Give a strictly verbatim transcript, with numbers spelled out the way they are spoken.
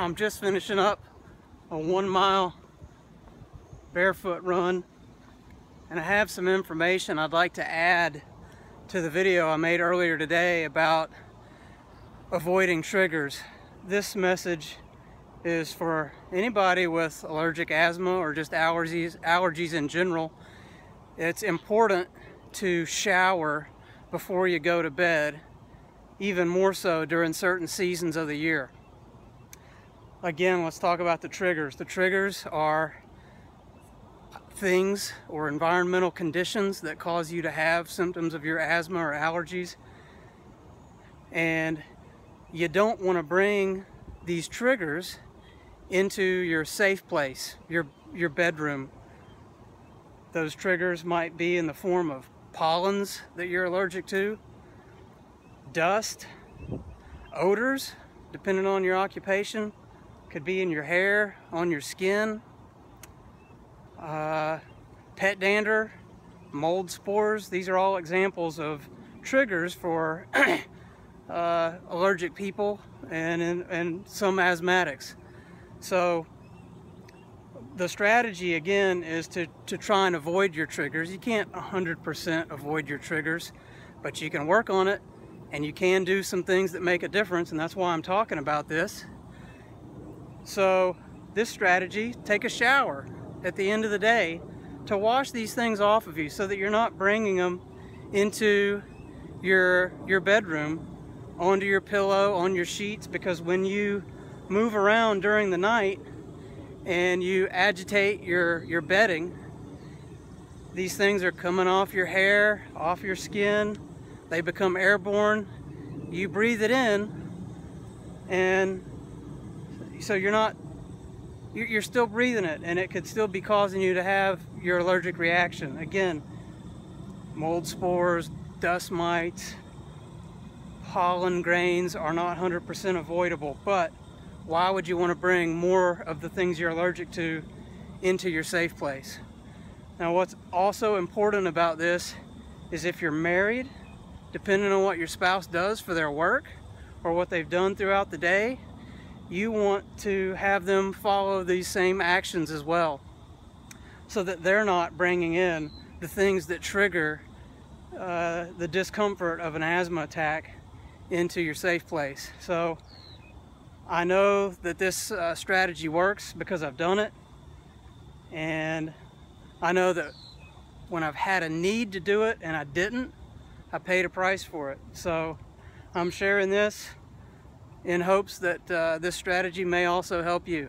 I'm just finishing up a one mile barefoot run, and I have some information I'd like to add to the video I made earlier today about avoiding triggers. This message is for anybody with allergic asthma or just allergies, allergies in general. It's important to shower before you go to bed, even more so during certain seasons of the year. Again, let's talk about the triggers. The triggers are things or environmental conditions that cause you to have symptoms of your asthma or allergies. And you don't want to bring these triggers into your safe place, your, your bedroom. Those triggers might be in the form of pollens that you're allergic to, dust, odors, depending on your occupation, could be in your hair, on your skin, uh, pet dander, mold spores. These are all examples of triggers for uh, allergic people and, and, and some asthmatics. So the strategy, again, is to, to try and avoid your triggers. You can't one hundred percent avoid your triggers, but you can work on it, and you can do some things that make a difference, and that's why I'm talking about this. So this strategy, take a shower at the end of the day to wash these things off of you so that you're not bringing them into your, your bedroom, onto your pillow, on your sheets, because when you move around during the night, and you agitate your, your bedding, these things are coming off your hair, off your skin. They become airborne. You breathe it in, and so you're not, you're still breathing it, and it could still be causing you to have your allergic reaction. Again, mold spores, dust mites, pollen grains are not one hundred percent avoidable, but why would you want to bring more of the things you're allergic to into your safe place? Now, what's also important about this is if you're married, depending on what your spouse does for their work or what they've done throughout the day, you want to have them follow these same actions as well, so that they're not bringing in the things that trigger uh, the discomfort of an asthma attack into your safe place. So I know that this uh, strategy works because I've done it, and I know that when I've had a need to do it and I didn't, I paid a price for it. So I'm sharing this in hopes that uh, this strategy may also help you.